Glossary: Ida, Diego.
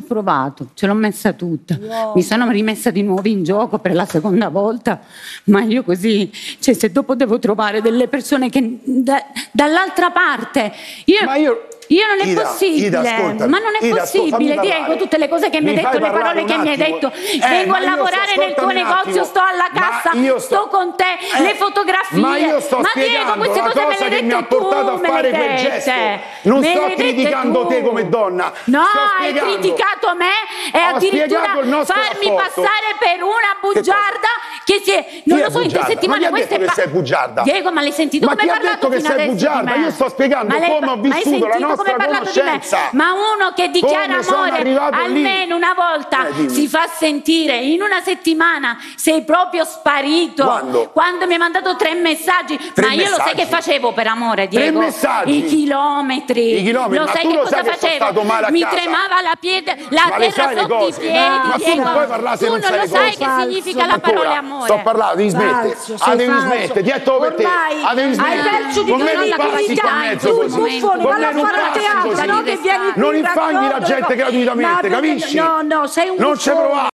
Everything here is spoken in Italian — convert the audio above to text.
ho provato, ce l'ho messa tutta, wow. Mi sono rimessa di nuovo in gioco per la seconda volta, ma io così, cioè se dopo devo trovare delle persone che dall'altra parte, io non è possibile, Ida, ascoltami. Ma non è possibile, Diego, tutte le cose che mi hai detto, le parole che mi hai detto, vengo a lavorare nel tuo negozio, sto alla cassa, sto con te, le fotografie, ma Diego queste cose me le hai dette tu, mi ha portato a fare quel gesto, non sto criticando te come donna, no, hai criticato me e addirittura farmi passare per una bugiarda che si è, non lo so, in 3 settimane questa è bugiarda. Diego, ma l'hai sentito come hai parlato fino adesso? Ma chi ha detto che sei bugiarda? Io sto spiegando come ho vissuto la nostra. Come parlato di me, ma uno che dichiara amore almeno una volta si fa sentire. In una settimana sei proprio sparito. Quando mi hai mandato 3 messaggi, io lo sai che facevo per amore, Diego? I chilometri. Lo sai che cosa facevo? Mi tremava la terra sotto i piedi. Ma tu non lo sai che significa la parola amore. Sto parlando, devi smettere. Devi smettere, dietro per te. Devi smettere. Con me non passi qua mezzo così. Teatro, no, che vieni non infagni la gente gratuitamente, capisci? No, sei un buffone. Non ci provare.